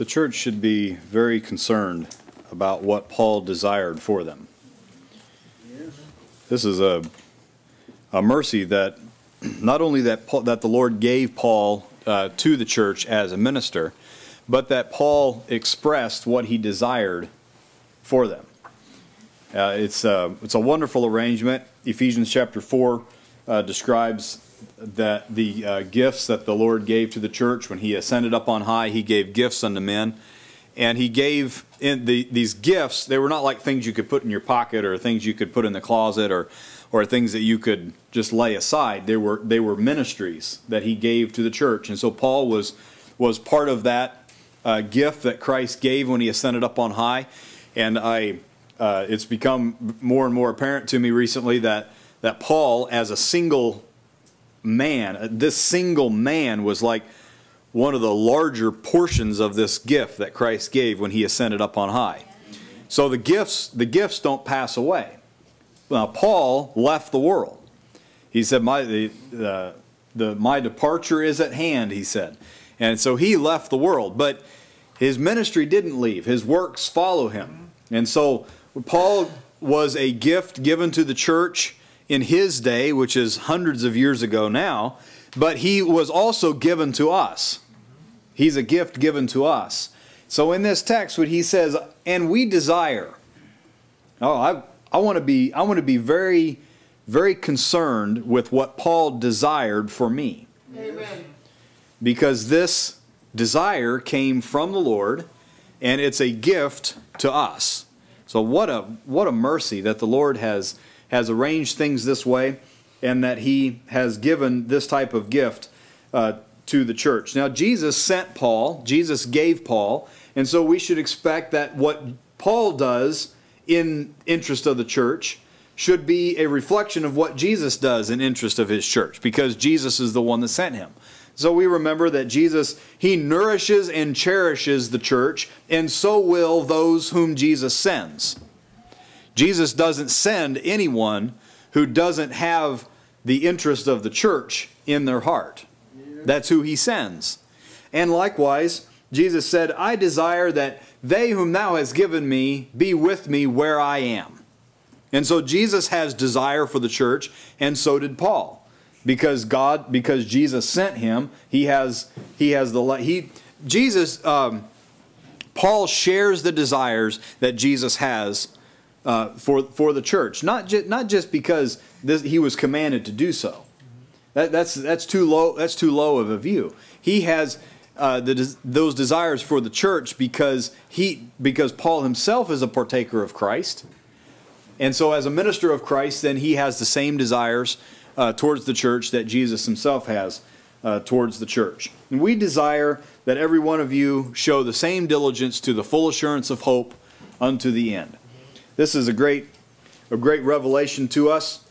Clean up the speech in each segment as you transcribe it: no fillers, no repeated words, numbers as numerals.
The church should be very concerned about what Paul desired for them. Yes. This is a mercy that not only that that the Lord gave Paul to the church as a minister, but that Paul expressed what he desired for them. It's a wonderful arrangement. Ephesians chapter 4 describes that the gifts that the Lord gave to the church when he ascended up on high. He gave gifts unto men, and he gave in these gifts. They were not like things you could put in your pocket or things you could put in the closet or things that you could just lay aside. They were ministries that he gave to the church, and so Paul was part of that gift that Christ gave when he ascended up on high. And it's become more and more apparent to me recently that Paul, as a single man, this single man was like one of the larger portions of this gift that Christ gave when he ascended up on high. So the gifts don't pass away. Now, Paul left the world. He said, my departure is at hand, he said. And so he left the world, but his ministry didn't leave. His works follow him. And so Paul was a gift given to the church in his day, which is hundreds of years ago now, but he was also given to us. He's a gift given to us. So in this text, what he says, and we desire, I want to be very, very concerned with what Paul desired for me. Amen. Because this desire came from the Lord, and it's a gift to us. So what a mercy that the Lord has arranged things this way, and that he has given this type of gift to the church. Now, Jesus sent Paul. Jesus gave Paul. And so we should expect that what Paul does in interest of the church should be a reflection of what Jesus does in interest of his church, because Jesus is the one that sent him. So we remember that Jesus, he nourishes and cherishes the church, and so will those whom Jesus sends. Jesus doesn't send anyone who doesn't have the interest of the church in their heart. That's who he sends. And likewise, Jesus said, I desire that they whom thou hast given me be with me where I am. And so Jesus has desire for the church, and so did Paul. Because Jesus sent him, Paul shares the desires that Jesus has for the church. Not just because he was commanded to do so. That's too low. That's too low of a view. He has those desires for the church because Paul himself is a partaker of Christ, and so as a minister of Christ, then he has the same desires towards the church that Jesus himself has towards the church. And we desire that every one of you show the same diligence to the full assurance of hope unto the end. This is a great revelation to us.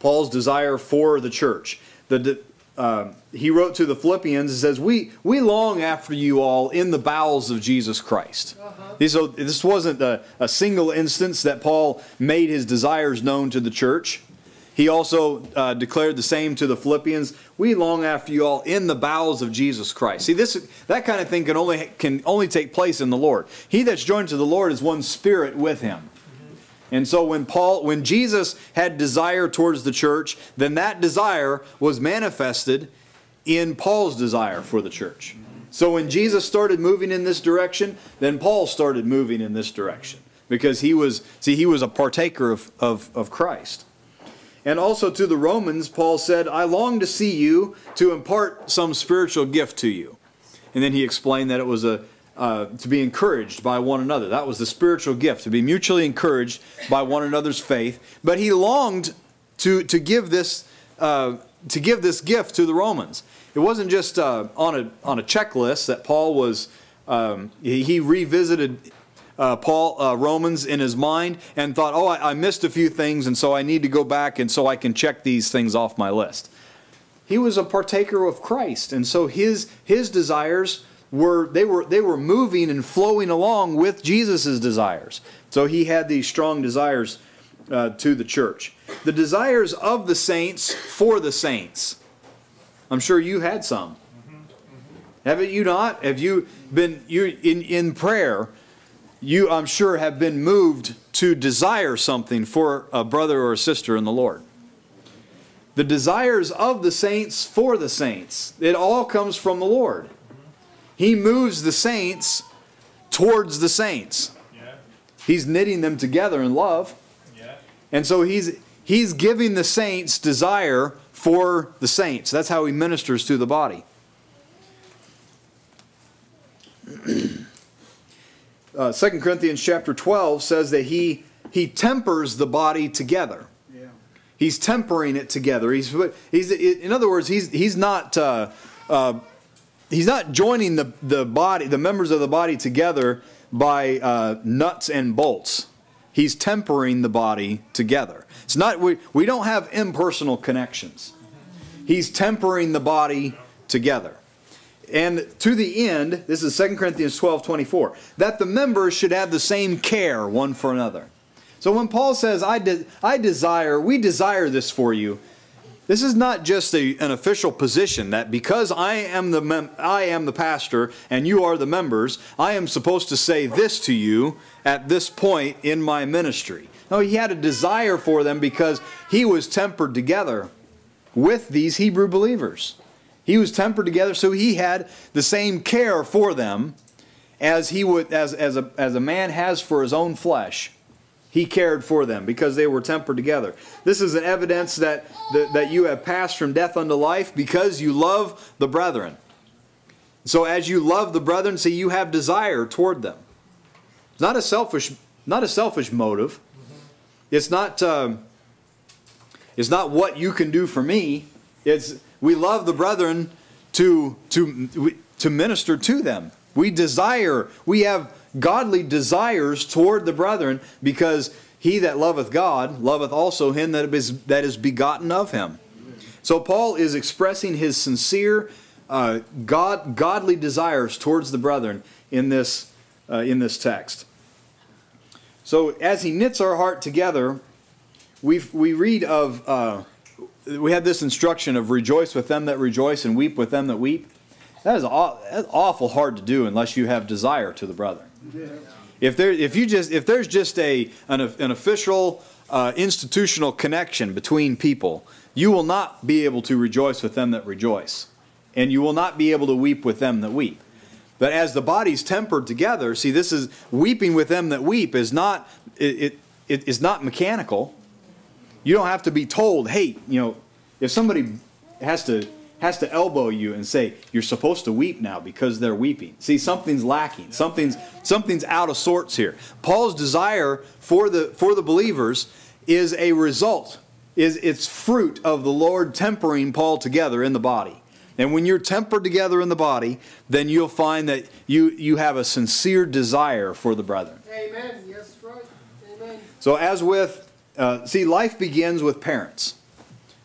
Paul's desire for the church. He wrote to the Philippians and says, we long after you all in the bowels of Jesus Christ. Uh-huh. So this wasn't a single instance that Paul made his desires known to the church. He also declared the same to the Philippians. We long after you all in the bowels of Jesus Christ. See, that kind of thing can only take place in the Lord. He that's joined to the Lord is one spirit with him. And so when Jesus had desire towards the church, then that desire was manifested in Paul's desire for the church. So when Jesus started moving in this direction, then Paul started moving in this direction. Because he was a partaker of Christ. And also to the Romans, Paul said, I long to see you to impart some spiritual gift to you. And then he explained that it was to be encouraged by one another. That was the spiritual gift, to be mutually encouraged by one another's faith. But he longed to give this gift to the Romans. It wasn't just on a checklist that Paul was. He revisited Romans in his mind and thought, oh, I missed a few things, and so I need to go back, and so I can check these things off my list. He was a partaker of Christ, and so his desires were moving and flowing along with Jesus' desires. So he had these strong desires to the church. The desires of the saints for the saints. I'm sure you had some. Haven't you not? Have you been in prayer? You, I'm sure, have been moved to desire something for a brother or a sister in the Lord. The desires of the saints for the saints. It all comes from the Lord. He moves the saints towards the saints. Yeah. He's knitting them together in love. Yeah. And so he's giving the saints desire for the saints. That's how he ministers to the body. Second Corinthians chapter 12 says that he tempers the body together. Yeah. He's tempering it together. He's in other words, he's not joining the members of the body together by nuts and bolts. He's tempering the body together. It's not we don't have impersonal connections. He's tempering the body together. And to the end, this is 2 Corinthians 12:24, that the members should have the same care one for another. So when Paul says, we desire this for you, this is not just an official position that because I am the pastor and you are the members, I am supposed to say this to you at this point in my ministry. No, he had a desire for them because he was tempered together with these Hebrew believers. He was tempered together, so he had the same care for them as he would as a man has for his own flesh. He cared for them because they were tempered together. This is an evidence that you have passed from death unto life because you love the brethren. So as you love the brethren, see, you have desire toward them. It's not a selfish motive. It's not what you can do for me. It's we love the brethren to minister to them. We have godly desires toward the brethren, because he that loveth God loveth also him that is begotten of him. So Paul is expressing his sincere godly desires towards the brethren in this text. So as he knits our heart together, we read of we have this instruction of rejoice with them that rejoice and weep with them that weep. That's awful hard to do unless you have desire to the brethren. Yeah. If there's just an official institutional connection between people, you will not be able to rejoice with them that rejoice, and you will not be able to weep with them that weep. But as the body's tempered together, see, this is weeping with them that weep is not it is not mechanical. You don't have to be told, hey, you know, if somebody has to elbow you and say, you're supposed to weep now because they're weeping. See, something's lacking. Something's out of sorts here. Paul's desire for the believers is a result, it's fruit of the Lord tempering Paul together in the body. And when you're tempered together in the body, then you'll find that you have a sincere desire for the brethren. Amen. Yes, right. Amen. So as with, see, life begins with parents.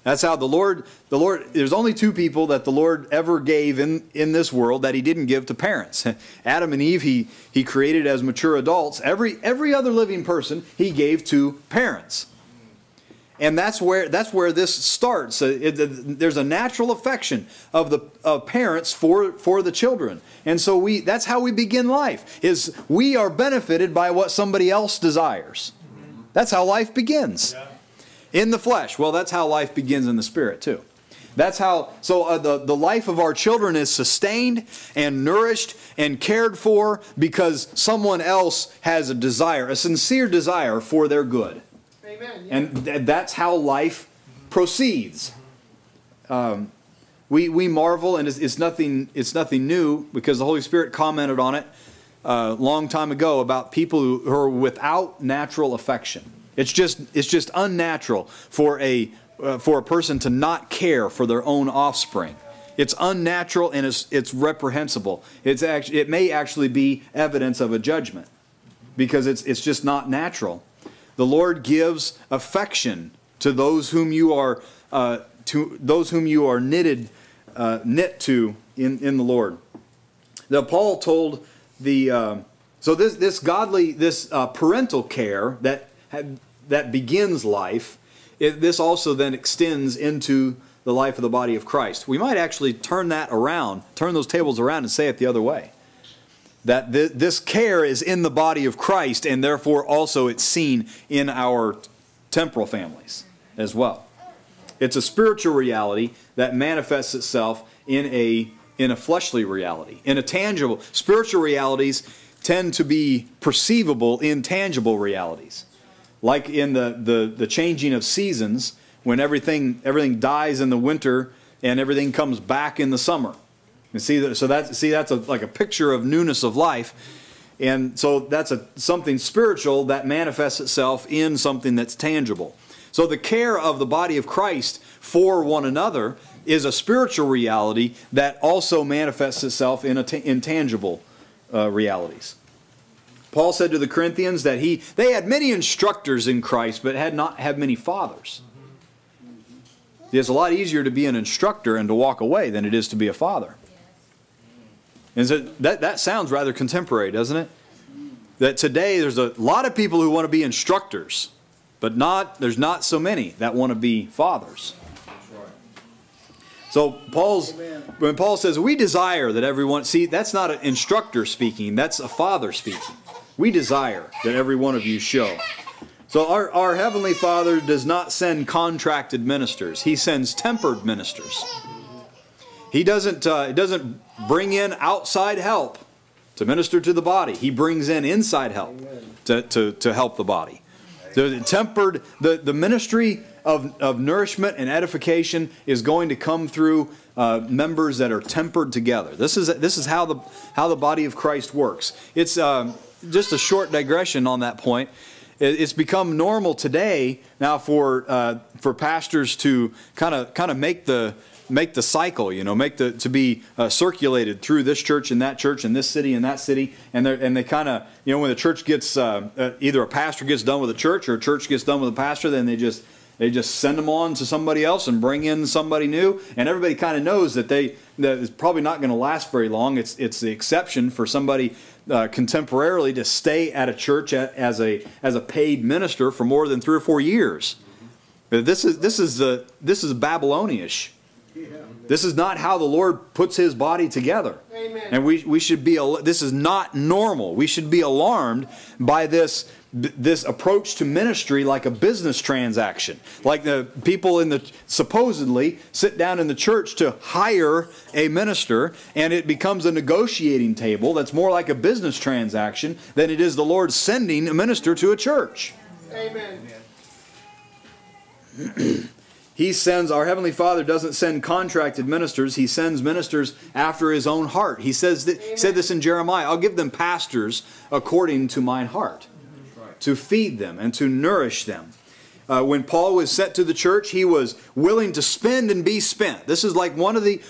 That's how the Lord, there's only two people that the Lord ever gave in this world that he didn't give to parents. Adam and Eve, he created as mature adults. Every other living person, he gave to parents. And that's where this starts. There's a natural affection of parents for the children. And so that's how we begin life, is we are benefited by what somebody else desires. That's how life begins. Yeah. In the flesh. Well, that's how life begins in the spirit too. That's how, so the life of our children is sustained and nourished and cared for because someone else has a desire, a sincere desire for their good. Amen. Yeah. And that's how life proceeds. We marvel, and it's nothing new because the Holy Spirit commented on it a long time ago about people who are without natural affection. It's just unnatural for a person to not care for their own offspring. It's unnatural and it's reprehensible. It may actually be evidence of a judgment because it's just not natural. The Lord gives affection to those whom you are knit to in the Lord. Now Paul told the so this parental care that begins life, this also then extends into the life of the body of Christ. We might actually turn that around, turn those tables around and say it the other way. That this care is in the body of Christ, and therefore also it's seen in our temporal families as well. It's a spiritual reality that manifests itself in a fleshly reality, in a tangible. Spiritual realities tend to be perceivable in tangible realities. Like in the changing of seasons, when everything dies in the winter and everything comes back in the summer. And that's like a picture of newness of life. And so that's something spiritual that manifests itself in something that's tangible. So the care of the body of Christ for one another is a spiritual reality that also manifests itself in tangible realities. Paul said to the Corinthians that they had many instructors in Christ, but had not many fathers. It's a lot easier to be an instructor and to walk away than it is to be a father. And so that sounds rather contemporary, doesn't it? That today there's a lot of people who want to be instructors, but there's not so many that want to be fathers. So when Paul says, we desire that everyone, see, that's not an instructor speaking, that's a father speaking. We desire that every one of you show. So our Heavenly Father does not send contracted ministers. He sends tempered ministers. He doesn't bring in outside help to minister to the body. He brings in inside help to help the body. The ministry of nourishment and edification is going to come through members that are tempered together. This is how the body of Christ works. It's just a short digression on that point. It's become normal today now for pastors to kind of make the cycle, you know, to be circulated through this church and that church and this city and that city, and they kind of, you know, when the church gets either a pastor gets done with a church or a church gets done with a pastor, then they just send them on to somebody else and bring in somebody new, and everybody kind of knows that it's probably not going to last very long. It's the exception for somebody contemporarily to stay at a church as a paid minister for more than 3 or 4 years. This is Babylonish. This is not how the Lord puts His body together. Amen. And we should be, this is not normal. We should be alarmed by this approach to ministry like a business transaction. Like the people supposedly sit down in the church to hire a minister, and it becomes a negotiating table that's more like a business transaction than it is the Lord sending a minister to a church. Amen. He sends, our Heavenly Father doesn't send contracted ministers. He sends ministers after His own heart. He said this in Jeremiah, I'll give them pastors according to mine heart, to feed them and to nourish them. When Paul was sent to the church, he was willing to spend and be spent. This is like one of the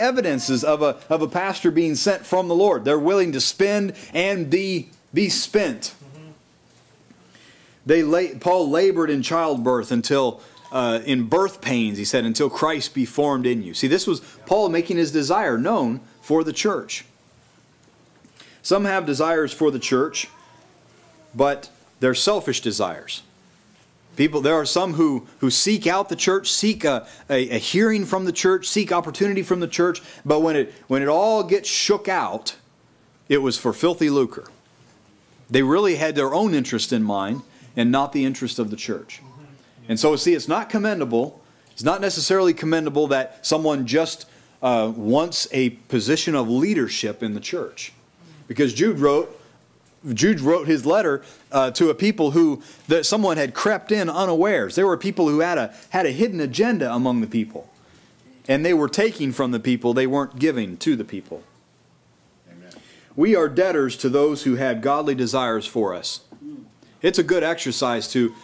evidences of a pastor being sent from the Lord. They're willing to spend and be spent. Paul labored in childbirth until... in birth pains, he said, until Christ be formed in you. See, this was Paul making his desire known for the church. Some have desires for the church, but they're selfish desires. There are some who seek out the church, seek a hearing from the church, seek opportunity from the church, but when it all gets shook out, it was for filthy lucre. They really had their own interest in mind and not the interest of the church. And so, see, it's not commendable. It's not necessarily commendable that someone just wants a position of leadership in the church. Because Jude wrote his letter to a people that someone had crept in unawares. There were people who had a hidden agenda among the people. And they were taking from the people. They weren't giving to the people. Amen. We are debtors to those who had godly desires for us. It's a good exercise to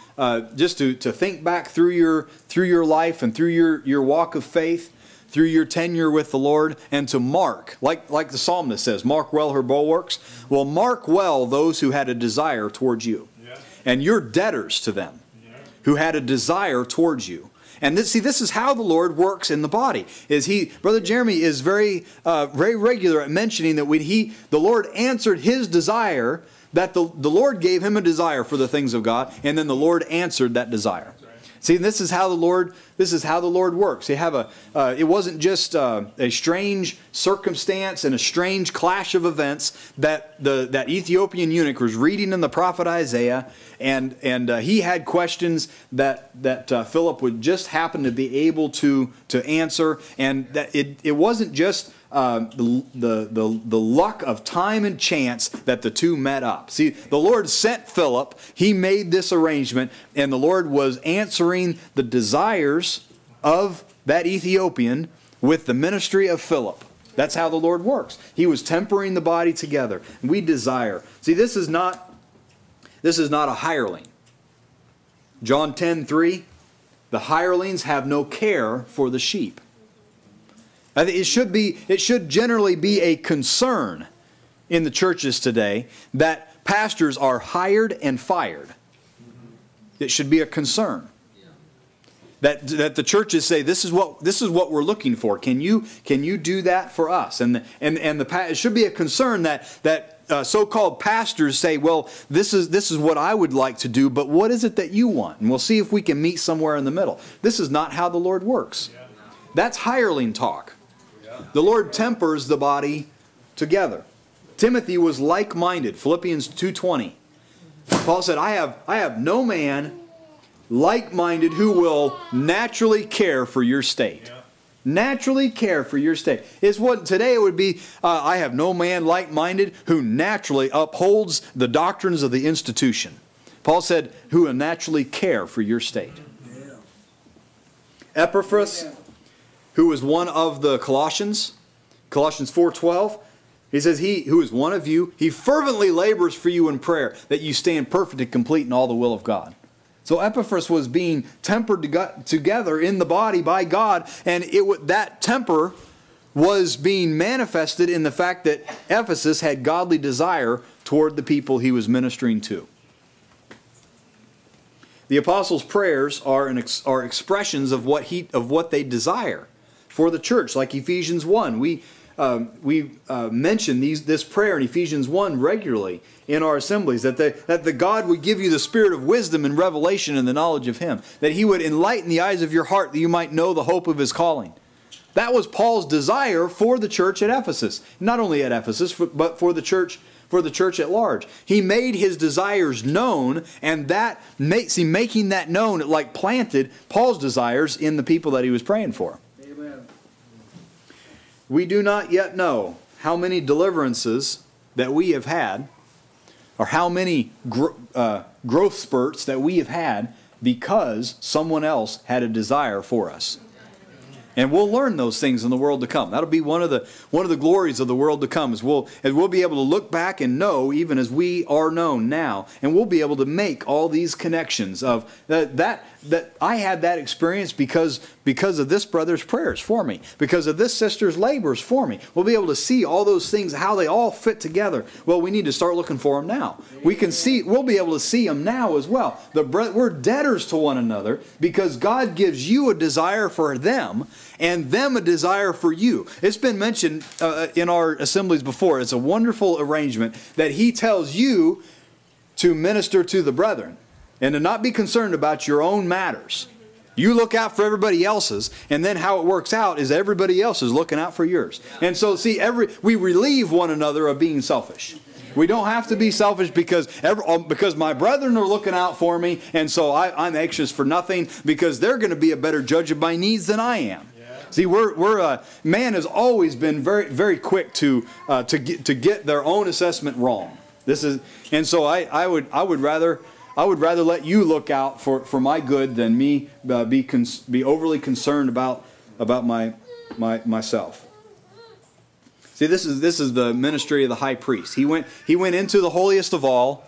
think back through your life and through your walk of faith, through your tenure with the Lord, and to mark, like the psalmist says, mark well her bulwarks. Well, mark well those who had a desire towards you. Yeah. And you're debtors to them, yeah, who had a desire towards you. And this is how the Lord works in the body. Brother Jeremy is very regular at mentioning that when the Lord answered his desire, that the Lord gave him a desire for the things of God, and then the Lord answered that desire. See, this is how the Lord This is how the Lord works. You have a, it wasn't just a strange circumstance and a strange clash of events that that Ethiopian eunuch was reading in the prophet Isaiah, and he had questions that Philip would just happen to be able to answer, and that it wasn't just the luck of time and chance that the two met up. See, the Lord sent Philip, he made this arrangement, and the Lord was answering the desires of that Ethiopian with the ministry of Philip. That's how the Lord works. He was tempering the body together. We desire. See, this is not a hireling. John 10:3, the hirelings have no care for the sheep. It should generally be a concern in the churches today that pastors are hired and fired. It should be a concern that the churches say, this is what we're looking for. Can you do that for us? And it should be a concern that so-called pastors say, well, this is what I would like to do, but what is it that you want? And we'll see if we can meet somewhere in the middle. This is not how the Lord works. That's hireling talk. The Lord tempers the body together. Timothy was like-minded. Philippians 2:20. Paul said, I have no man like-minded who will naturally care for your state. Naturally care for your state. It's what today it would be, I have no man like-minded who naturally upholds the doctrines of the institution. Paul said, who will naturally care for your state. Epiphras, who was one of the Colossians, Colossians 4:12, he says, he who is one of you, he fervently labors for you in prayer, that you stand perfect and complete in all the will of God. So Epiphras was being tempered together in the body by God, and that temper was being manifested in the fact that Ephesus had godly desire toward the people he was ministering to. The apostles' prayers are expressions of what they desire for the church, like Ephesians 1. We mention this prayer in Ephesians 1 regularly in our assemblies, that the God would give you the spirit of wisdom and revelation and the knowledge of Him, that He would enlighten the eyes of your heart that you might know the hope of His calling. That was Paul's desire for the church at Ephesus, not only at Ephesus, but for the church at large. He made his desires known, and that makes him making that known, it like planted Paul's desires in the people that he was praying for. Amen. We do not yet know how many deliverances that we have had, or how many growth spurts that we have had because someone else had a desire for us. And we'll learn those things in the world to come. That'll be one of the glories of the world to come, is we'll be able to look back and know, even as we are known now, and we'll be able to make all these connections of that I had that experience because of this brother's prayers for me, because of this sister's labors for me. We'll be able to see all those things, how they all fit together. Well, we need to start looking for them now. We'll be able to see them now as well. We're debtors to one another because God gives you a desire for them, and them a desire for you. It's been mentioned in our assemblies before. It's a wonderful arrangement that He tells you to minister to the brethren and to not be concerned about your own matters. You look out for everybody else's, and then how it works out is everybody else is looking out for yours. And so, see, we relieve one another of being selfish. We don't have to be selfish because my brethren are looking out for me, and so I'm anxious for nothing because they're going to be a better judge of my needs than I am. See, man has always been very, very quick to get their own assessment wrong. And so I would rather let you look out for my good than me be overly concerned about myself. See, this is the ministry of the high priest. He went into the holiest of all.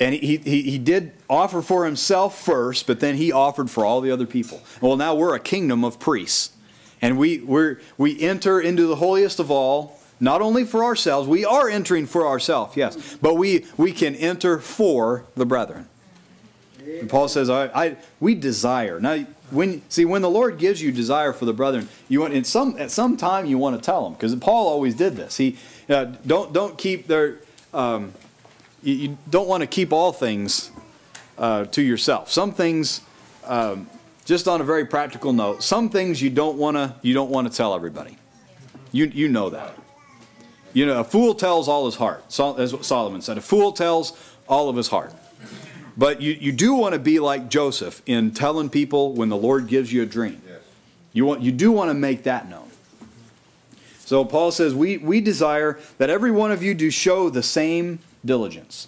And he did offer for himself first, but then he offered for all the other people. Well, now we're a kingdom of priests. And we enter into the holiest of all, not only for ourselves. We are entering for ourselves, yes. But we can enter for the brethren. And Paul says, we desire. Now, when the Lord gives you desire for the brethren, at some time you want to tell them. Because Paul always did this. He don't keep their... You don't want to keep all things to yourself. Some things just on a very practical note, some things you don't want to tell everybody. You know that. You know, a fool tells all his heart. So, that's what Solomon said. A fool tells all of his heart. But you do want to be like Joseph in telling people when the Lord gives you a dream. Yes. You do want to make that known. So Paul says, we desire that every one of you do show the same diligence.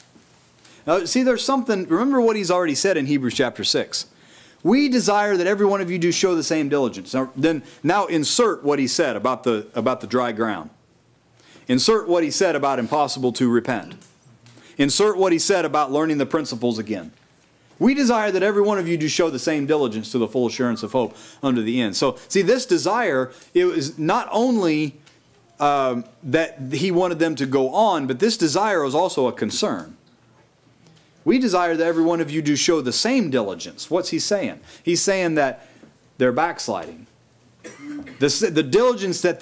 Now, see, there's something, remember what he's already said in Hebrews chapter 6. We desire that every one of you do show the same diligence. Now insert what he said about the dry ground. Insert what he said about impossible to repent. Insert what he said about learning the principles again. We desire that every one of you do show the same diligence to the full assurance of hope unto the end. So, see, this desire, it was not only that he wanted them to go on, but this desire was also a concern. We desire that every one of you do show the same diligence. What's he saying? He's saying that they're backsliding. The diligence that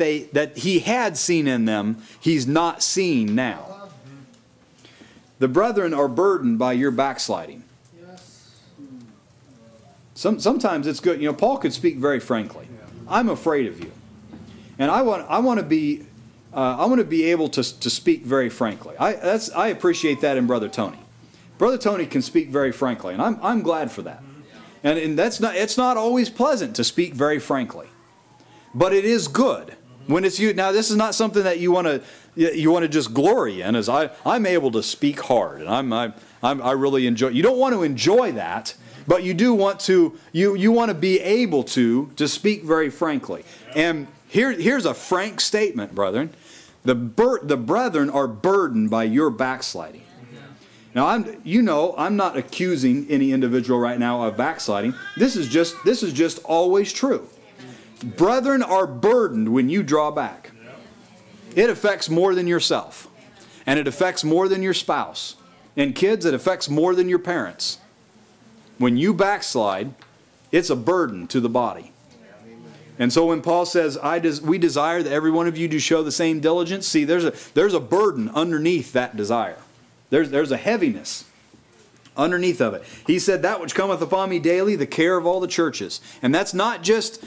he had seen in them, he's not seen now. The brethren are burdened by your backsliding. Sometimes it's good. You know, Paul could speak very frankly. I'm afraid of you, and I want to be able to speak very frankly. I appreciate that in Brother Tony. Brother Tony can speak very frankly, and I'm glad for that. And it's not always pleasant to speak very frankly, but it is good when it's you. Now, this is not something that you want to just glory in. As I'm able to speak hard, and I really enjoy. You don't want to enjoy that, but you do want to. You want to be able to speak very frankly. And here's a frank statement, brethren. The brethren are burdened by your backsliding. Now, I'm not accusing any individual right now of backsliding. This is just always true. Brethren are burdened when you draw back. It affects more than yourself, and it affects more than your spouse. And kids, it affects more than your parents. When you backslide, it's a burden to the body. And so when Paul says, we desire that every one of you do show the same diligence, see, there's a burden underneath that desire. There's a heaviness underneath of it. He said, that which cometh upon me daily, the care of all the churches. And that's not just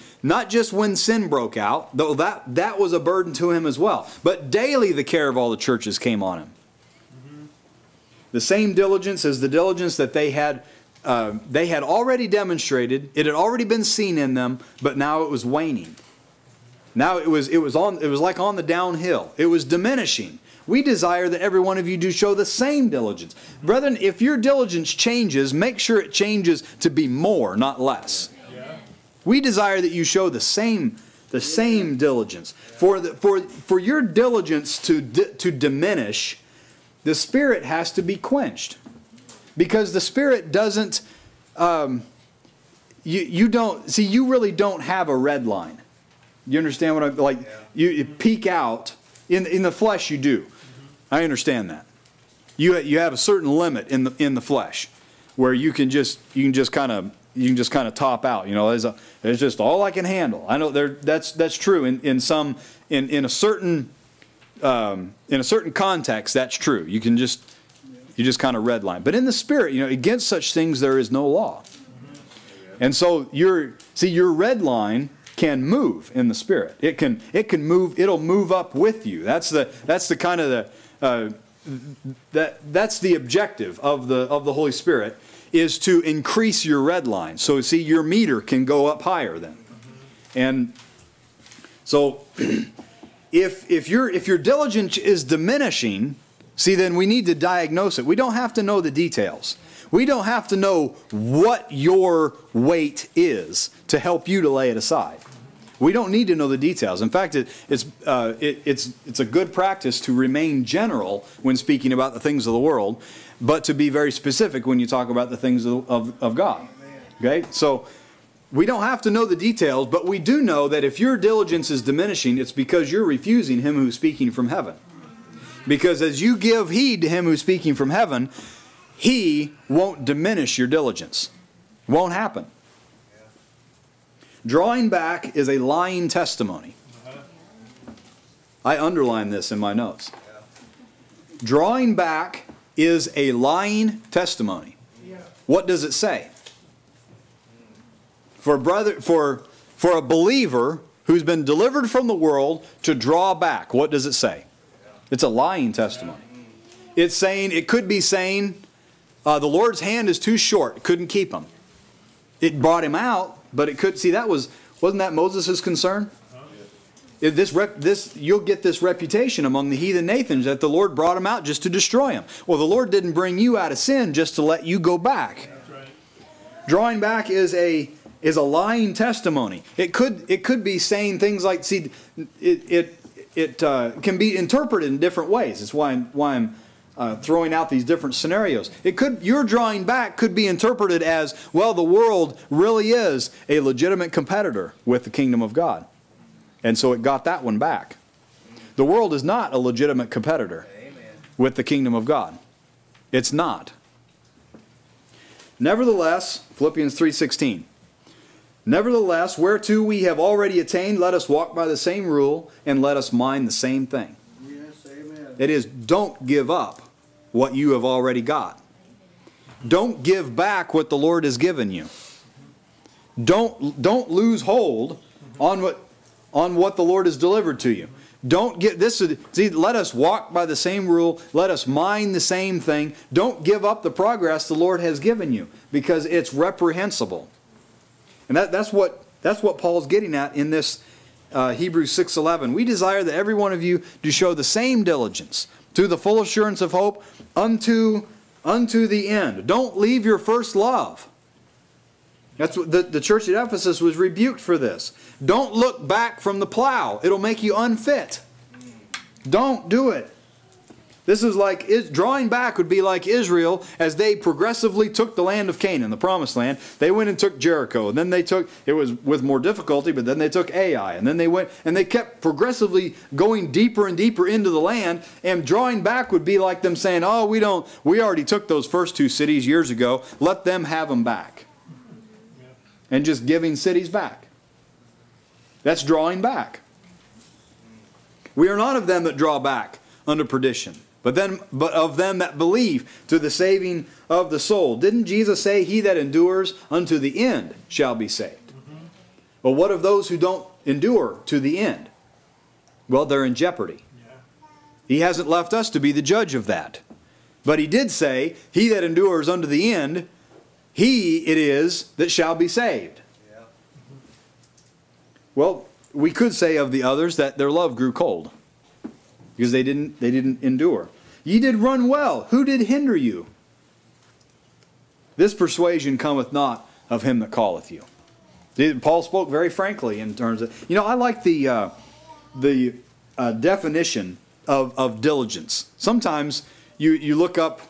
when sin broke out, though that was a burden to him as well. But daily the care of all the churches came on him. Mm-hmm. The same diligence as the diligence that they had already demonstrated. It had already been seen in them, but now it was waning. Now it was like on the downhill. It was diminishing. We desire that every one of you do show the same diligence. Brethren, if your diligence changes, make sure it changes to be more, not less. Yeah. We desire that you show the same diligence. For your diligence to diminish, the Spirit has to be quenched. Because the Spirit doesn't, you really don't have a red line. You understand what I'm, like, yeah. You peek out. In the flesh you do. I understand that. You have a certain limit in the flesh where you can just kind of top out, you know, there's just all I can handle. I know that's true in a certain context, that's true. You just kind of redline. But in the Spirit, you know, against such things there is no law. And so your red line can move in the Spirit. It can move. It'll move up with you. That's the objective of the Holy Spirit, is to increase your red line. So see, your meter can go up higher then. And so if your diligence is diminishing, see, then we need to diagnose it. We don't have to know the details. We don't have to know what your weight is to help you to lay it aside. We don't need to know the details. In fact, it's a good practice to remain general when speaking about the things of the world, but to be very specific when you talk about the things of God. Okay? So we don't have to know the details, but we do know that if your diligence is diminishing, it's because you're refusing Him who's speaking from heaven. Because as you give heed to Him who's speaking from heaven, He won't diminish your diligence. It won't happen. Drawing back is a lying testimony. I underline this in my notes. Drawing back is a lying testimony. What does it say? For a believer who's been delivered from the world to draw back, what does it say? It's a lying testimony. It's saying, it could be saying, the Lord's hand is too short, couldn't keep him. It brought him out, but it could, see, that was, wasn't that Moses' concern? If this you'll get this reputation among the heathen nations that the Lord brought him out just to destroy him. Well, the Lord didn't bring you out of sin just to let you go back. That's right. Drawing back is a lying testimony. It could be saying things like, see, it can be interpreted in different ways. That's why I'm throwing out these different scenarios. It could, your drawing back could be interpreted as, well, the world really is a legitimate competitor with the kingdom of God. And so it got that one back. The world is not a legitimate competitor with the kingdom of God. It's not. Nevertheless, Philippians 3:16. Nevertheless, whereto we have already attained, let us walk by the same rule, and let us mind the same thing. Yes, amen. It is, don't give up what you have already got. Don't give back what the Lord has given you. Don't lose hold on what the Lord has delivered to you. Don't get this. See, let us walk by the same rule. Let us mind the same thing. Don't give up the progress the Lord has given you, because it's reprehensible. And that's what Paul's getting at in this Hebrews 6:11. We desire that every one of you do show the same diligence to the full assurance of hope unto the end. Don't leave your first love. That's what the church at Ephesus was rebuked for this. Don't look back from the plow. It'll make you unfit. Don't do it. This is like, drawing back would be like Israel as they progressively took the land of Canaan, the promised land. They went and took Jericho, and then they took, it was with more difficulty, but then they took Ai, and then they went, and they kept progressively going deeper and deeper into the land, and drawing back would be like them saying, oh, we already took those first two cities years ago, let them have them back. And just giving cities back. That's drawing back. We are not of them that draw back unto perdition, but of them that believe to the saving of the soul. Didn't Jesus say, he that endures unto the end shall be saved? Mm-hmm. Well, what of those who don't endure to the end? Well, they're in jeopardy. Yeah. He hasn't left us to be the judge of that. But he did say, he that endures unto the end, he it is that shall be saved. Yeah. Well, we could say of the others that their love grew cold, because they didn't endure. Ye did run well. Who did hinder you? This persuasion cometh not of him that calleth you. Paul spoke very frankly in terms of, you know, I like the definition of diligence. Sometimes you look up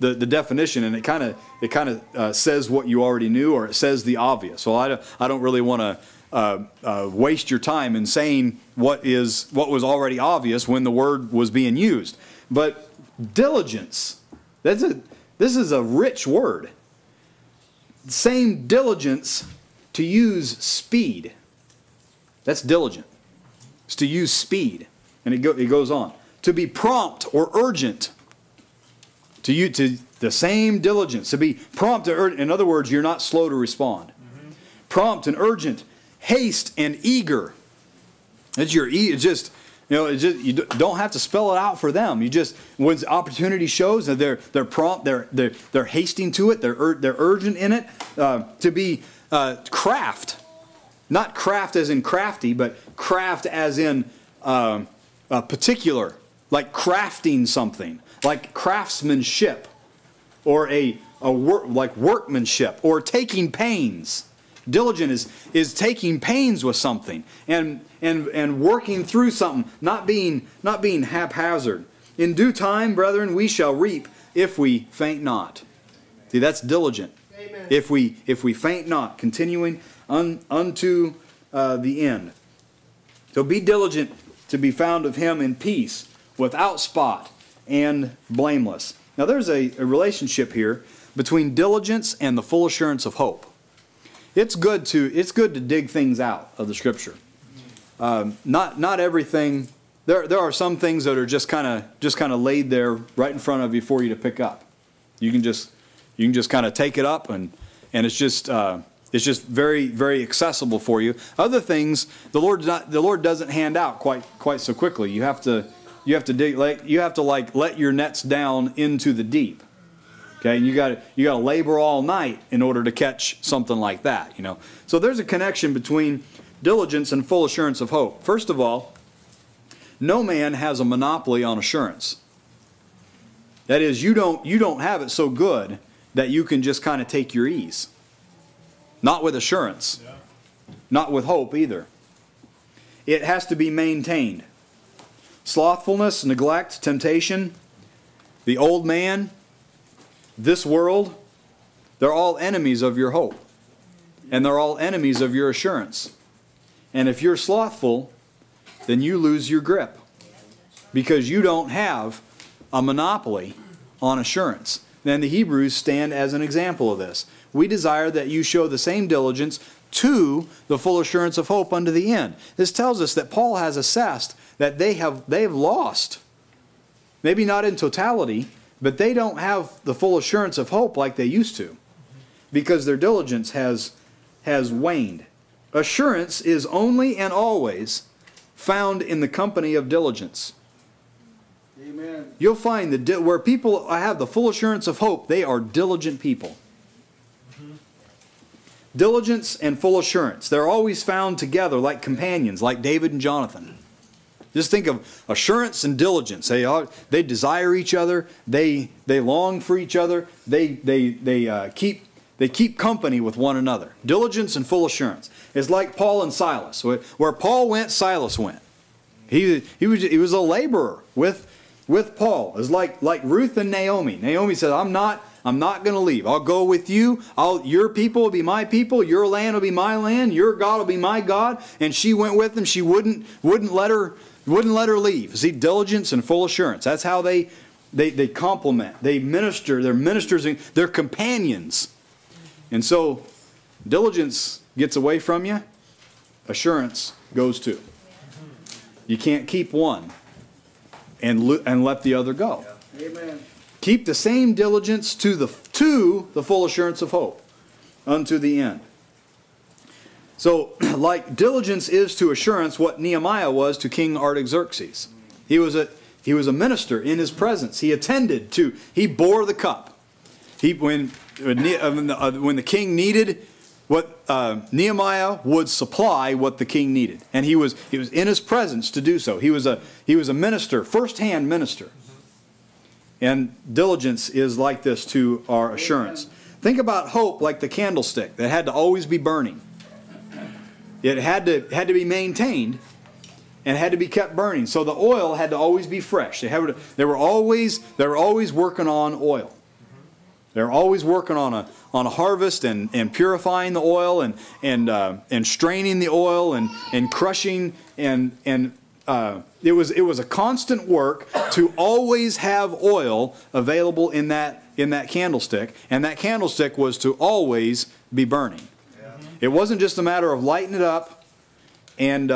the definition, and it kind of says what you already knew, or it says the obvious. Well, I don't really want to waste your time in saying what was already obvious when the word was being used. But diligence, this is a rich word. Same diligence to use speed. That's diligent. It's to use speed, and it goes on to be prompt or urgent. To the same diligence, to be prompt and urgent. In other words, you're not slow to respond. Mm-hmm. Prompt and urgent, haste and eager. It's your e. It's just, you know, you don't have to spell it out for them. You just, when opportunity shows, that they're prompt, they're hasting to it, they're urgent in it. To be craft, not craft as in crafty, but craft as in a particular, like crafting something. Like craftsmanship, or like workmanship, or taking pains. Diligent is taking pains with something, and working through something, not being haphazard. In due time, brethren, we shall reap if we faint not. See, that's diligent. Amen. If we faint not, continuing unto the end. So be diligent to be found of him in peace, without spot, and blameless. Now there's a relationship here between diligence and the full assurance of hope. It's good to dig things out of the Scripture. Not everything. There are some things that are just kind of laid there right in front of you for you to pick up. You can just kind of take it up, and it's just It's just very, very accessible for you. Other things, the Lord doesn't hand out quite so quickly. You have to let your nets down into the deep. Okay, and you got to labor all night in order to catch something like that, you know. So there's a connection between diligence and full assurance of hope. First of all, no man has a monopoly on assurance. That is, you don't have it so good that you can just kind of take your ease. Not with assurance. Yeah. Not with hope either. It has to be maintained. Slothfulness, neglect, temptation, the old man, this world, they're all enemies of your hope. And they're all enemies of your assurance. And if you're slothful, then you lose your grip. Because you don't have a monopoly on assurance. Then the Hebrews stand as an example of this. We desire that you show the same diligence to the full assurance of hope unto the end. This tells us that Paul has assessed that they have lost. Maybe not in totality, but they don't have the full assurance of hope like they used to, because their diligence has waned. Assurance is only and always found in the company of diligence. Amen. You'll find that where people have the full assurance of hope, they are diligent people. Mm-hmm. Diligence and full assurance. They're always found together like companions, like David and Jonathan. Just think of assurance and diligence. They desire each other. They long for each other. They keep company with one another. Diligence and full assurance. It's like Paul and Silas. Where Paul went, Silas went. He was a laborer with Paul. It's like Ruth and Naomi. Naomi said, "I'm not going to leave. I'll go with you. Your people will be my people. Your land will be my land. Your God will be my God." And she went with them. She wouldn't let her leave. See, diligence and full assurance. That's how they complement. They minister. They're ministers. They're companions. And so diligence gets away from you. Assurance goes too. You can't keep one and let the other go. Yeah. Amen. Keep the same diligence to the full assurance of hope unto the end. So, like diligence is to assurance what Nehemiah was to King Artaxerxes. He was a minister in his presence. He attended to. He bore the cup. When the king needed what, Nehemiah would supply what the king needed, and he was in his presence to do so. He was a minister, first-hand minister. And diligence is like this to our assurance. Think about hope like the candlestick that had to always be burning. It had to be maintained and had to be kept burning. So the oil had to always be fresh. They were always working on oil. They're always working on a harvest and purifying the oil and straining the oil and crushing and it was a constant work to always have oil available in that candlestick, and that candlestick was to always be burning. Yeah. It wasn't just a matter of lighting it up and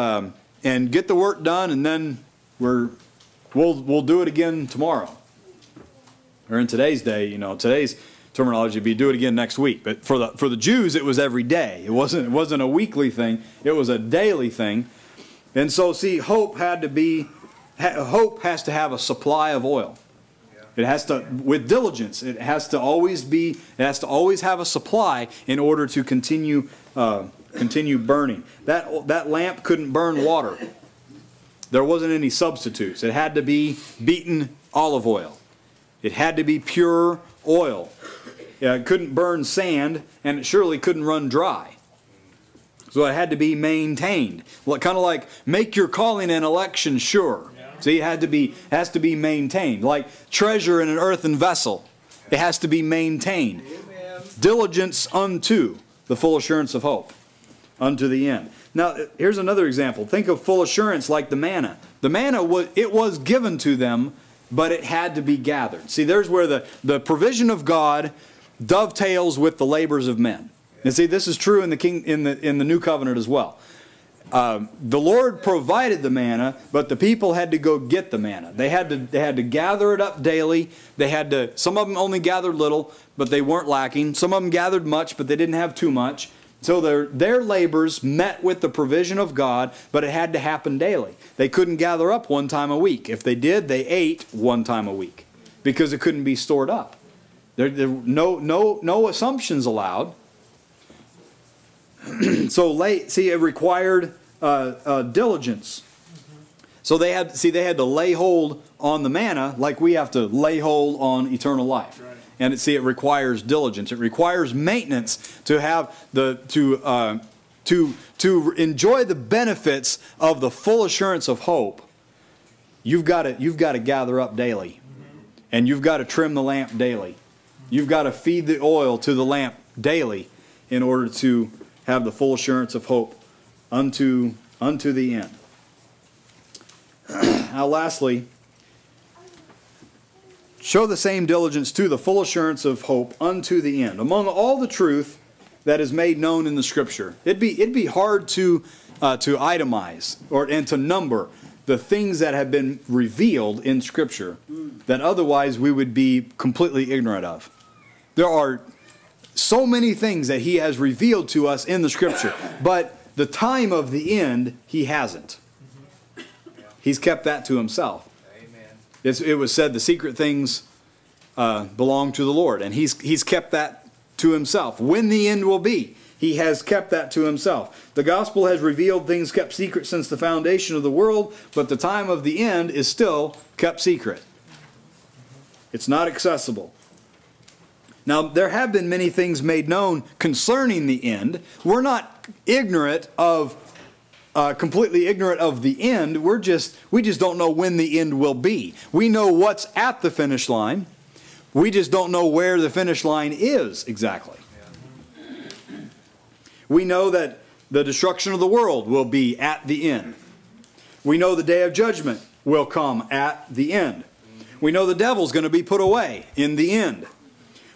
get the work done and then we'll do it again tomorrow. Or in today's day, you know, today's terminology would be do it again next week. But for the Jews, it was every day. It wasn't a weekly thing. It was a daily thing. And so, see, hope has to have a supply of oil. It has to, with diligence, it has to always have a supply in order to continue burning. That lamp couldn't burn water. There wasn't any substitutes. It had to be beaten olive oil. It had to be pure oil. It couldn't burn sand, and it surely couldn't run dry. So it had to be maintained. Kind of like make your calling and election sure. Yeah. See, it has to be maintained. Like treasure in an earthen vessel. It has to be maintained. Amen. Diligence unto the full assurance of hope, unto the end. Now, here's another example. Think of full assurance like the manna. The manna, it was given to them, but it had to be gathered. See, there's where the provision of God dovetails with the labors of men. And see, this is true in the new covenant as well. The Lord provided the manna, but the people had to go get the manna. They had to gather it up daily. Some of them only gathered little, but they weren't lacking. Some of them gathered much, but they didn't have too much. So their labors met with the provision of God, but it had to happen daily. They couldn't gather up one time a week. If they did, they ate one time a week because it couldn't be stored up. There were no assumptions allowed. So late, see, it required diligence. So they had to lay hold on the manna like we have to lay hold on eternal life. Right. And it requires diligence. It requires maintenance to have to enjoy the benefits of the full assurance of hope. You've got to gather up daily, and you've got to trim the lamp daily. You've got to feed the oil to the lamp daily, in order to have the full assurance of hope unto the end. Now, lastly, show the same diligence to the full assurance of hope unto the end. Among all the truth that is made known in the Scripture, it'd be hard to itemize and to number the things that have been revealed in Scripture that otherwise we would be completely ignorant of. There are so many things that He has revealed to us in the Scripture, but the time of the end He hasn't. He's kept that to Himself. It was said the secret things belong to the Lord, and He's kept that to Himself. When the end will be, He has kept that to Himself. The gospel has revealed things kept secret since the foundation of the world, but the time of the end is still kept secret. It's not accessible. Now, there have been many things made known concerning the end. We're not ignorant of completely ignorant of the end. We just don't know when the end will be. We know what's at the finish line. We just don't know where the finish line is exactly. Yeah. We know that the destruction of the world will be at the end. We know the day of judgment will come at the end. We know the devil's going to be put away in the end.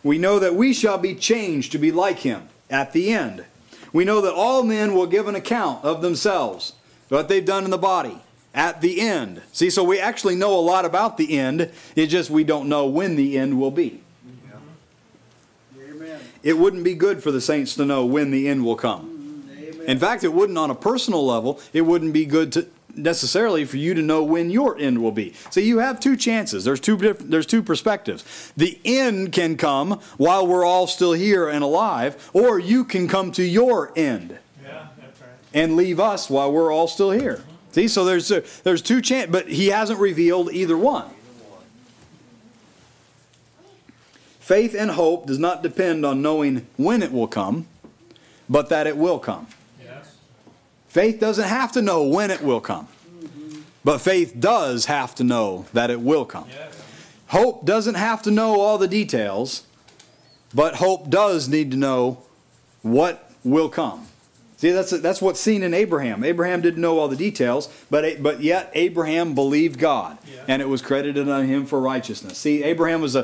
We know that we shall be changed to be like him at the end. We know that all men will give an account of themselves, what they've done in the body, at the end. See, so we actually know a lot about the end. It's just we don't know when the end will be. Yeah. Amen. It wouldn't be good for the saints to know when the end will come. Amen. In fact, it wouldn't on a personal level. It wouldn't be good to necessarily for you to know when your end will be. So you have two chances. There's two perspectives. The end can come while we're all still here and alive, or you can come to your end. Yeah, that's right. And leave us while we're all still here. See, so there's two chances, but He hasn't revealed either one. Faith and hope does not depend on knowing when it will come, but that it will come. Faith doesn't have to know when it will come. But faith does have to know that it will come. Hope doesn't have to know all the details, but hope does need to know what will come. See, that's what's seen in Abraham. Abraham didn't know all the details, but yet Abraham believed God, and it was credited unto him for righteousness. See, Abraham was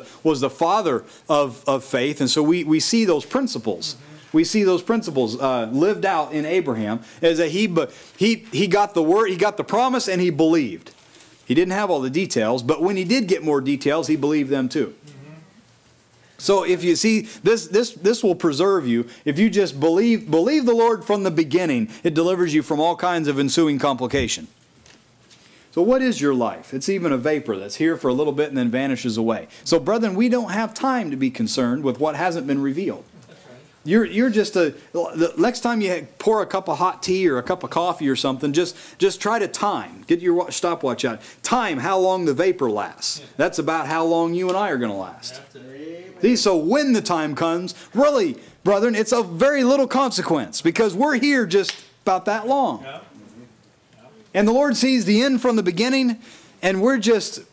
the father of faith, and so we see those principles. We see those principles lived out in Abraham, as that he got the word, he got the promise, and he believed. He didn't have all the details, but when he did get more details, he believed them too. So if you see this will preserve you if you just believe the Lord from the beginning. It delivers you from all kinds of ensuing complication. So what is your life? It's even a vapor that's here for a little bit and then vanishes away. So brethren, we don't have time to be concerned with what hasn't been revealed. You're just the next time you pour a cup of hot tea or a cup of coffee or something, just try to time. Get your stopwatch out. Time how long the vapor lasts. That's about how long you and I are going to last. See, so when the time comes, really, brethren, it's of very little consequence because we're here just about that long. And the Lord sees the end from the beginning, and we're just...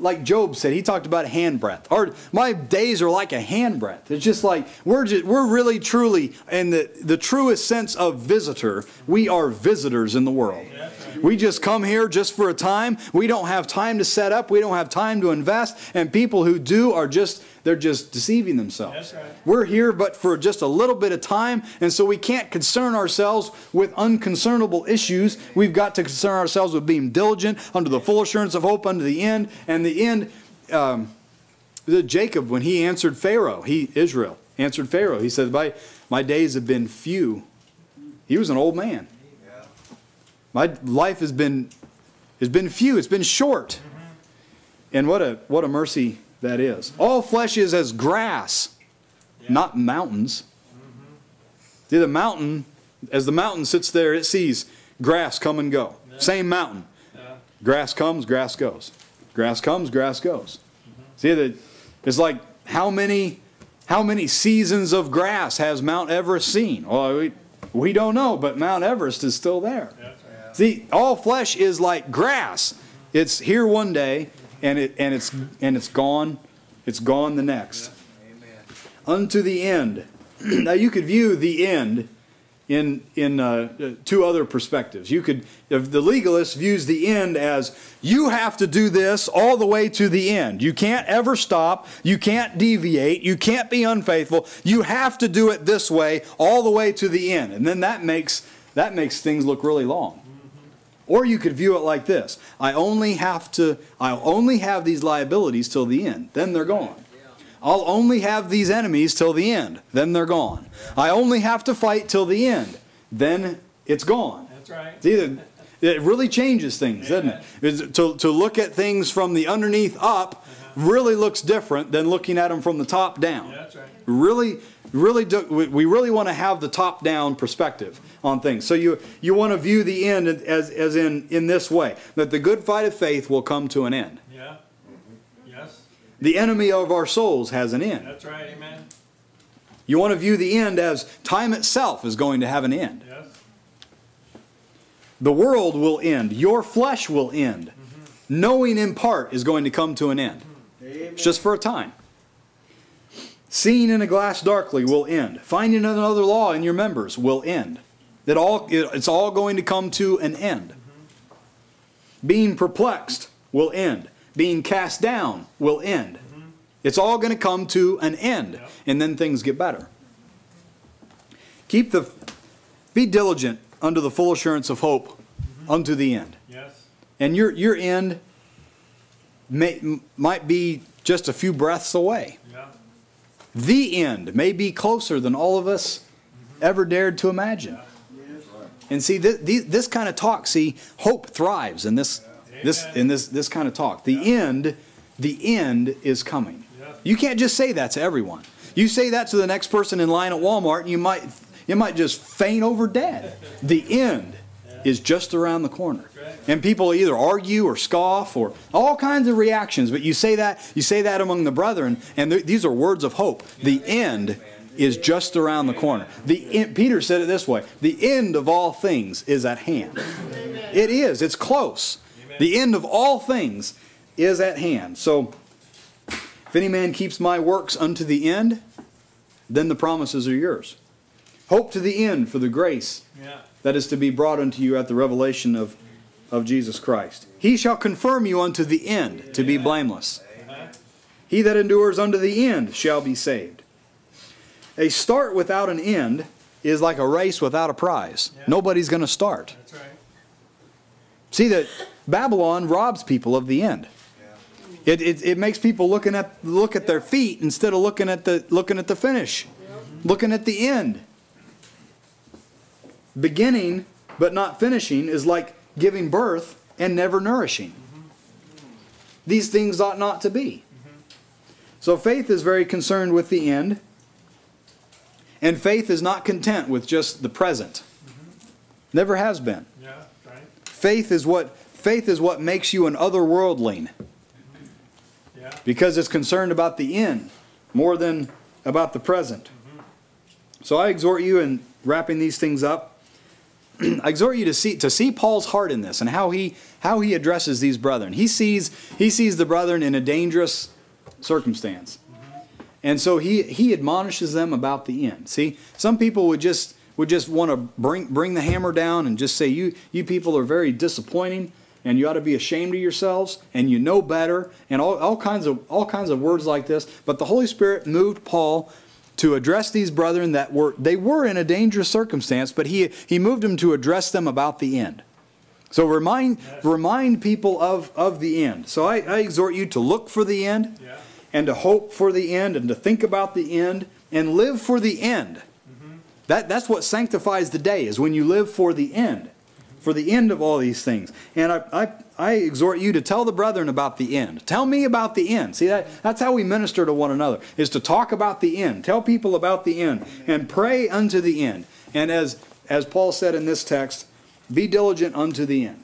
like Job said, he talked about handbreadth. My days are like a handbreadth. It's just like we're really truly in the truest sense of visitor. We are visitors in the world. We just come here just for a time. We don't have time to set up. We don't have time to invest. And people who do are they're just deceiving themselves. Right. We're here but for just a little bit of time, and so we can't concern ourselves with unconcernable issues. We've got to concern ourselves with being diligent under the full assurance of hope unto the end. And the end, Jacob, when he answered Pharaoh, Israel, answered Pharaoh. He said, my days have been few. He was an old man. Yeah. My life has been few. It's been short. Mm-hmm. And what a mercy that is. All flesh is as grass, not mountains. Mm-hmm. See, as the mountain sits there, it sees grass come and go. Yeah. Same mountain. Yeah. Grass comes, grass goes. Grass comes, grass goes. Mm-hmm. See, it's like how many seasons of grass has Mount Everest seen? Well, we don't know, but Mount Everest is still there. Yeah. Yeah. See, all flesh is like grass. It's here one day, and it's gone. It's gone the next. Yeah. Amen. Unto the end. Now you could view the end in two other perspectives. You could, if the legalist views the end as you have to do this all the way to the end. You can't ever stop. You can't deviate. You can't be unfaithful. You have to do it this way all the way to the end. And then that makes things look really long. Or you could view it like this: I only have these liabilities till the end. Then they're gone. I'll only have these enemies till the end. Then they're gone. I only have to fight till the end. Then it's gone. That's right. See, it really changes things, doesn't it? To look at things from the underneath up really looks different than looking at them from the top down. Yeah, that's right. We really want to have the top down perspective on things. So you want to view the end as in this way, that the good fight of faith will come to an end. Yeah. The enemy of our souls has an end. That's right, amen. You want to view the end as time itself is going to have an end. Yes. The world will end. Your flesh will end. Mm-hmm. Knowing in part is going to come to an end. Amen. It's just for a time. Seeing in a glass darkly will end. Finding another law in your members will end. It's all going to come to an end. Mm-hmm. Being perplexed will end. Being cast down will end. Mm-hmm. It's all going to come to an end, and then things get better. Be diligent unto the full assurance of hope, unto the end. Yes. And your end might be just a few breaths away. Yeah. The end may be closer than all of us ever dared to imagine. Yeah. Yes. And see, this kind of talk, see, hope thrives in this. This kind of talk. The end is coming. Yeah. You can't just say that to everyone. You say that to the next person in line at Walmart, and you might just faint over dead. The end is just around the corner. And people either argue or scoff or all kinds of reactions, but you say that among the brethren, and these are words of hope. The end is just around the corner. Peter said it this way: the end of all things is at hand. Amen. It is. It's close. The end of all things is at hand. So, if any man keeps my works unto the end, then the promises are yours. Hope to the end for the grace that is to be brought unto you at the revelation of Jesus Christ. He shall confirm you unto the end to be blameless. He that endures unto the end shall be saved. A start without an end is like a race without a prize. Yeah. Nobody's going to start. That's right. See, that Babylon robs people of the end. Yeah. It makes people look at their feet instead of looking at the finish, looking at the end. Beginning but not finishing is like giving birth and never nourishing. Mm-hmm. These things ought not to be. Mm-hmm. So faith is very concerned with the end, and faith is not content with just the present. Mm-hmm. Never has been. Yeah, right. Faith is what makes you an otherworldling, because it's concerned about the end more than about the present. Mm-hmm. So I exhort you, in wrapping these things up, I exhort you to see Paul's heart in this and how he addresses these brethren. He sees the brethren in a dangerous circumstance, and so he admonishes them about the end. See, some people would just want to bring the hammer down and just say, you people are very disappointing, and you ought to be ashamed of yourselves, and you know better, and all kinds of words like this. But the Holy Spirit moved Paul to address these brethren that they were in a dangerous circumstance, but he moved them to address them about the end. So remind people of the end. So I exhort you to look for the end, and to hope for the end, and to think about the end, and live for the end. That's what sanctifies the day, is when you live for the end of all these things. And I exhort you to tell the brethren about the end. Tell me about the end. See, that's how we minister to one another, is to talk about the end. Tell people about the end and pray unto the end. And as Paul said in this text, be diligent unto the end.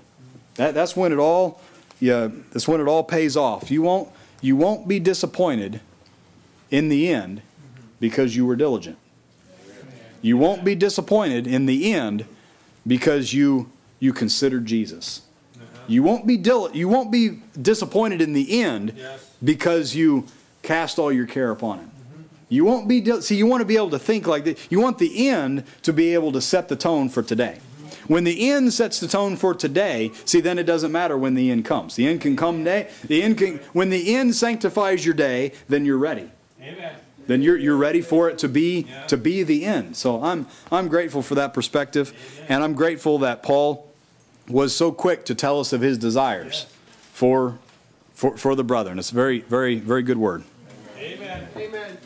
That's when it all, that's when it all pays off. You won't be disappointed in the end because you were diligent. You won't be disappointed in the end because you considered Jesus. You won't be disappointed in the end because you cast all your care upon him. You won't be, see, you want to be able to think like this. You want the end to be able to set the tone for today. When the end sets the tone for today, see, then it doesn't matter when the end comes. The end can come day. The end can, when the end sanctifies your day, then you're ready. Amen. Then you're ready for it to be the end. So I'm grateful for that perspective, and I'm grateful that Paul was so quick to tell us of his desires for the brethren. It's a very, very, very good word. Amen. Amen.